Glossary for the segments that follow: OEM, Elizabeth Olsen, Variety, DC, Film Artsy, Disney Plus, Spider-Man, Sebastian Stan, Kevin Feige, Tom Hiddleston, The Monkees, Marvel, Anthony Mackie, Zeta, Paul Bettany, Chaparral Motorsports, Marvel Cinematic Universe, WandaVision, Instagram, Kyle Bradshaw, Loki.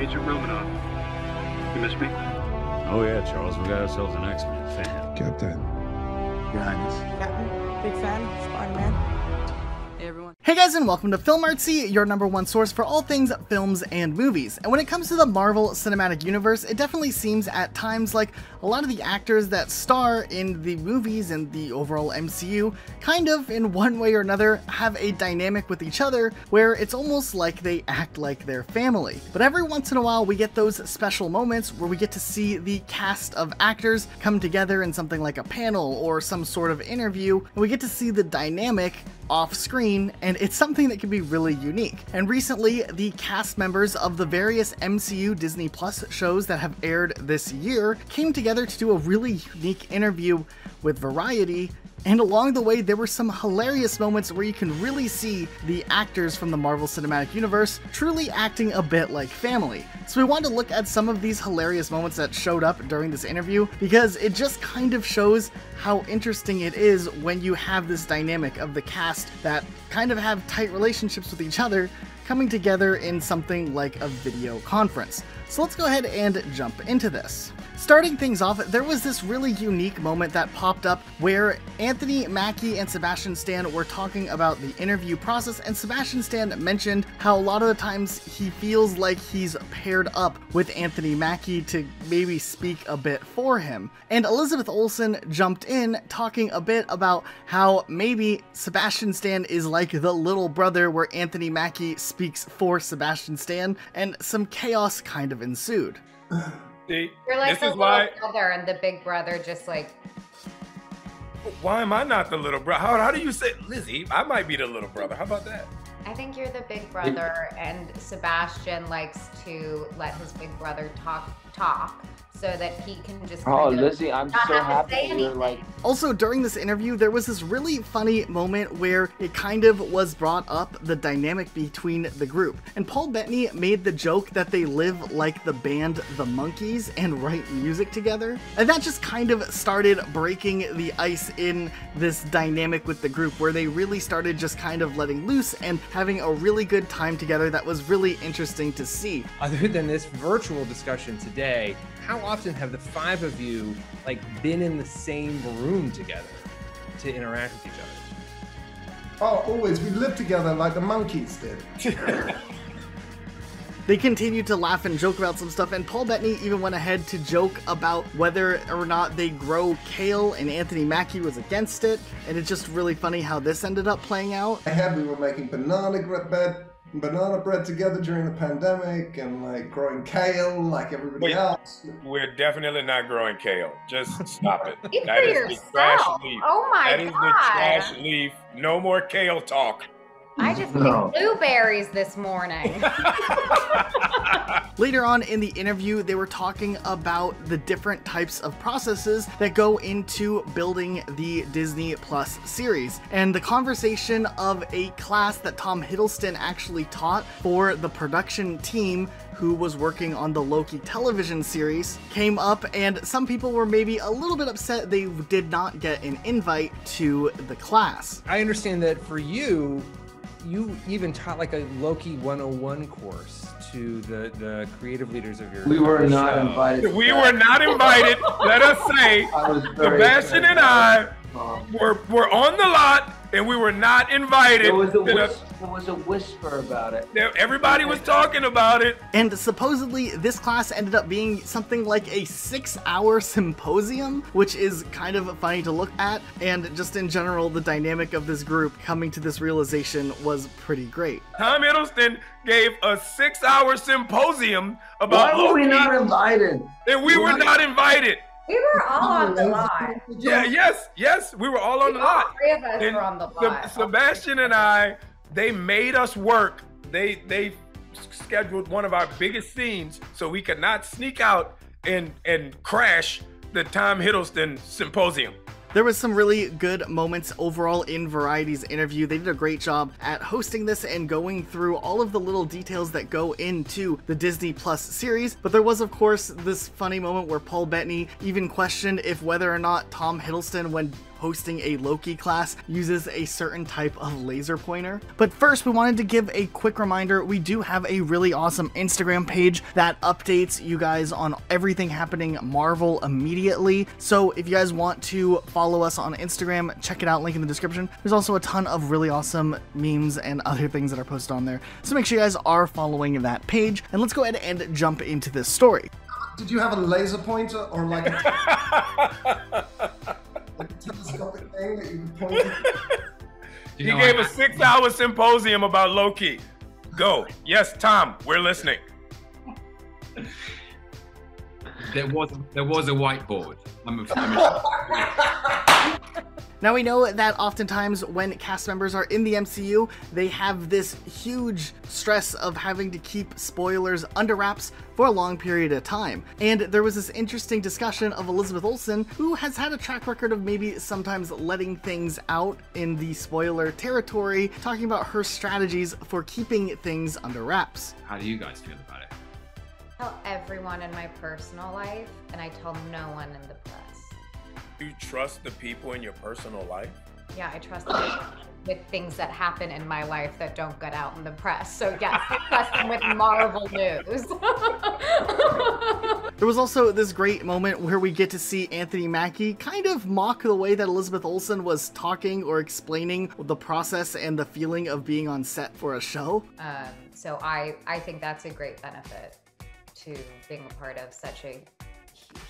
Agent Romanoff. You miss me? Oh yeah, Charles, we got ourselves an X-Men fan. Captain. Your Highness. Captain, big fan, Spider-Man. Hey everyone. Hey guys, and welcome to Film Artsy, your #1 source for all things films and movies. And when it comes to the Marvel Cinematic Universe, it definitely seems at times like a lot of the actors that star in the movies and the overall MCU kind of, in one way or another, have a dynamic with each other where it's almost like they act like their family. But every once in a while, we get those special moments where we get to see the cast of actors come together in something like a panel or some sort of interview, and we get to see the dynamic off screen, and it's something that can be really unique. And recently, the cast members of the various MCU Disney Plus shows that have aired this year came together to do a really unique interview with Variety, and along the way there were some hilarious moments where you can really see the actors from the Marvel Cinematic Universe truly acting a bit like family. So we wanted to look at some of these hilarious moments that showed up during this interview, because it just kind of shows how interesting it is when you have this dynamic of the cast that kind of have tight relationships with each other coming together in something like a video conference. So let's go ahead and jump into this. Starting things off, there was this really unique moment that popped up where Anthony Mackie and Sebastian Stan were talking about the interview process, and Sebastian Stan mentioned how a lot of the times he feels like he's paired up with Anthony Mackie to maybe speak a bit for him. And Elizabeth Olsen jumped in talking a bit about how maybe Sebastian Stan is like the little brother where Anthony Mackie speaks for Sebastian Stan, and some chaos kind of ensued. See, you're like the little brother, and the big brother just like, why am I not the little brother? How do you say, Lizzie, I might be the little brother. How about that? I think you're the big brother, and Sebastian likes to let his big brother talk. So that he can just Lizzie, I'm so happy you're like. Also, during this interview, there was this really funny moment where it kind of was brought up the dynamic between the group. And Paul Bettany made the joke that they live like the band The Monkees and write music together. And that just kind of started breaking the ice in this dynamic with the group, where they really started just kind of letting loose and having a really good time together that was really interesting to see. Other than this virtual discussion today, how often have the five of you like been in the same room together to interact with each other? Oh, always. We lived together like the monkeys did. They continued to laugh and joke about some stuff, and Paul Bettany even went ahead to joke about whether or not they grow kale, and Anthony Mackie was against it, and it's just really funny how this ended up playing out. We were making banana bread together during the pandemic, and like growing kale like everybody else. We're definitely not growing kale. Just stop it. That is yourself. The trash leaf. Oh my God. That is the trash leaf. No more kale talk. I just picked blueberries this morning. Later on in the interview, they were talking about the different types of processes that go into building the Disney Plus series, and the conversation of a class that Tom Hiddleston actually taught for the production team who was working on the Loki television series came up, and some people were maybe a little bit upset they did not get an invite to the class. I understand that for you, you even taught like a Loki 101 course to the creative leaders of your show. We were not invited. We were not invited. Let us say, Sebastian and I were on the lot, and we were not invited. There was a whisper about it. Everybody was talking about it. And supposedly this class ended up being something like a 6-hour symposium, which is kind of funny to look at. And just in general, the dynamic of this group coming to this realization was pretty great. Tom Hiddleston gave a 6-hour symposium about Loki. Why were we not invited? And we were not invited. We were all on the lot. Yeah, yes, we were all on the lot. All three of us were on the lot. Sebastian and I, they made us work. They scheduled one of our biggest scenes so we could not sneak out and crash the Tom Hiddleston symposium. There was some really good moments overall in Variety's interview. They did a great job at hosting this and going through all of the little details that go into the Disney Plus series. But there was, of course, this funny moment where Paul Bettany even questioned if whether or not Tom Hiddleston, when hosting a Loki class uses a certain type of laser pointer. But first, we wanted to give a quick reminder, we do have a really awesome Instagram page that updates you guys on everything happening Marvel immediately. So if you guys want to follow us on Instagram, check it out, link in the description. There's also a ton of really awesome memes and other things that are posted on there. So make sure you guys are following that page, and let's go ahead and jump into this story. Did you have a laser pointer or like a, like a telescopic thing that you pointed at? He gave a 6-hour symposium about Loki. Go. Yes, Tom, we're listening. There was a whiteboard. Now we know that oftentimes when cast members are in the MCU, they have this huge stress of having to keep spoilers under wraps for a long period of time. And there was this interesting discussion of Elizabeth Olsen, who has had a track record of maybe sometimes letting things out in the spoiler territory, talking about her strategies for keeping things under wraps. How do you guys feel about it? I tell everyone in my personal life, and I tell no one in the press. Do you trust the people in your personal life? Yeah, I trust them with things that happen in my life that don't get out in the press. So yes, I trust them with Marvel news. There was also this great moment where we get to see Anthony Mackie kind of mock the way that Elizabeth Olsen was talking or explaining the process and the feeling of being on set for a show. So I think that's a great benefit to being a part of such a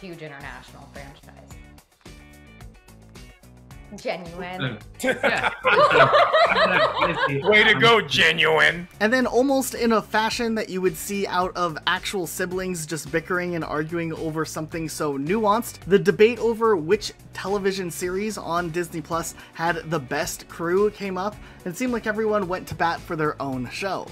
huge international franchise. Genuine. Way to go, genuine. And then almost in a fashion that you would see out of actual siblings just bickering and arguing over something so nuanced, the debate over which television series on Disney Plus had the best crew came up, and it seemed like everyone went to bat for their own show.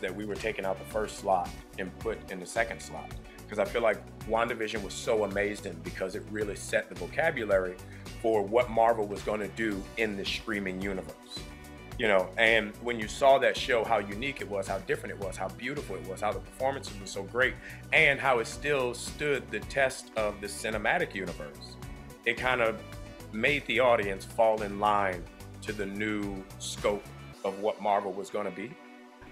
That we were taking out the first slot and put in the second slot. Because I feel like WandaVision was so amazing because it really set the vocabulary for what Marvel was going to do in the streaming universe. You know, and when you saw that show, how unique it was, how different it was, how beautiful it was, how the performances were so great, and how it still stood the test of the cinematic universe, it kind of made the audience fall in line to the new scope of what Marvel was going to be.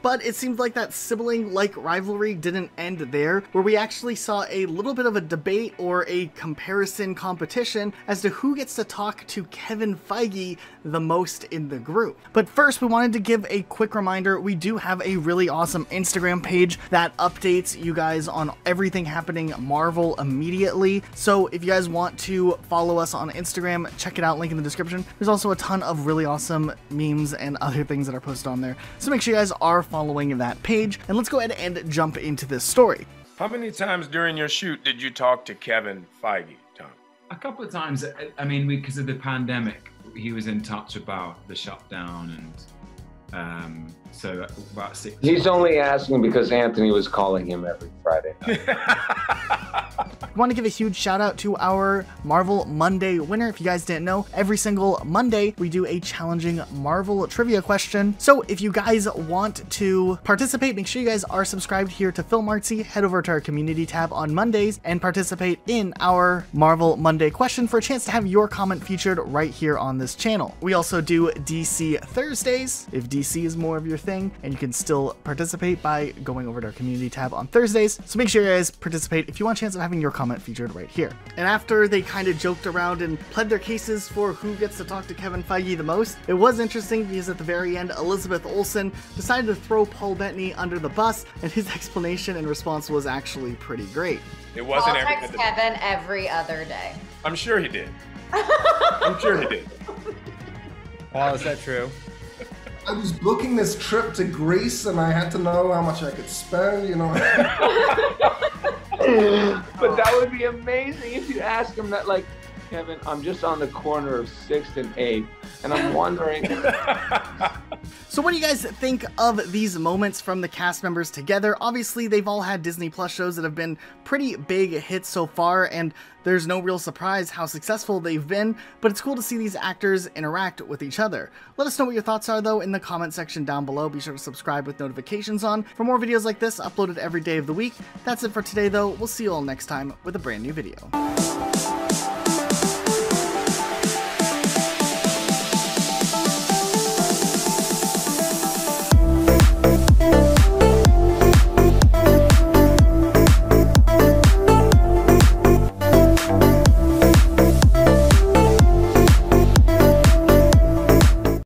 But it seemed like that sibling-like rivalry didn't end there, where we actually saw a little bit of a debate or a comparison competition as to who gets to talk to Kevin Feige the most in the group. But first, we wanted to give a quick reminder, we do have a really awesome Instagram page that updates you guys on everything happening Marvel immediately. So if you guys want to follow us on Instagram, check it out, link in the description. There's also a ton of really awesome memes and other things that are posted on there. So make sure you guys are following that page, and let's go ahead and jump into this story. How many times during your shoot did you talk to Kevin Feige, Tom? A couple of times. I mean, because of the pandemic, he was in touch about the shutdown, and so about 6 months. He's only asking because Anthony was calling him every Friday night. I want to give a huge shout out to our Marvel Monday winner. If you guys didn't know, every single Monday we do a challenging Marvel trivia question. So if you guys want to participate, make sure you guys are subscribed here to Film Artsy. Head over to our community tab on Mondays and participate in our Marvel Monday question for a chance to have your comment featured right here on this channel. We also do DC Thursdays if DC is more of your thing, and you can still participate by going over to our community tab on Thursdays. So make sure you guys participate if you want a chance of having your comment featured right here. And after they kind of joked around and pled their cases for who gets to talk to Kevin Feige the most, it was interesting because at the very end, Elizabeth Olsen decided to throw Paul Bettany under the bus, and his explanation and response was actually pretty great. It wasn't every Kevin every other day. I'm sure he did. I'm sure he did. Wow, is that true? I was booking this trip to Greece and I had to know how much I could spend, you know. But that would be amazing if you ask him that, like, Kevin, I'm just on the corner of 6th and 8th, and I'm wondering. So what do you guys think of these moments from the cast members together? Obviously, they've all had Disney Plus shows that have been pretty big hits so far, and there's no real surprise how successful they've been, but it's cool to see these actors interact with each other. Let us know what your thoughts are, though, in the comment section down below. Be sure to subscribe with notifications on for more videos like this uploaded every day of the week. That's it for today, though. We'll see you all next time with a brand new video.